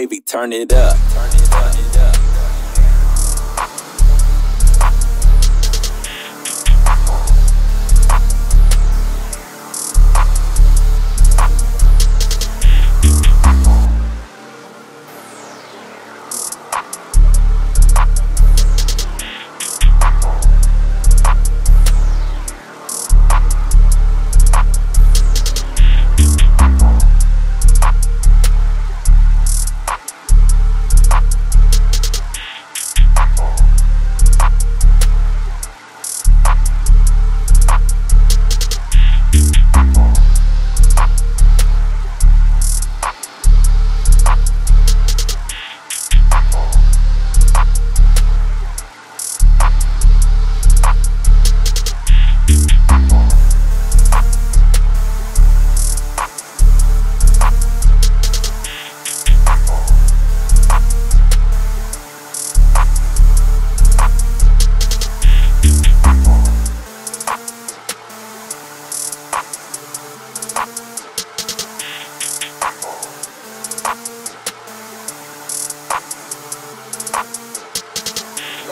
wavy, turn it up.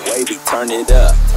Baby, turn it up.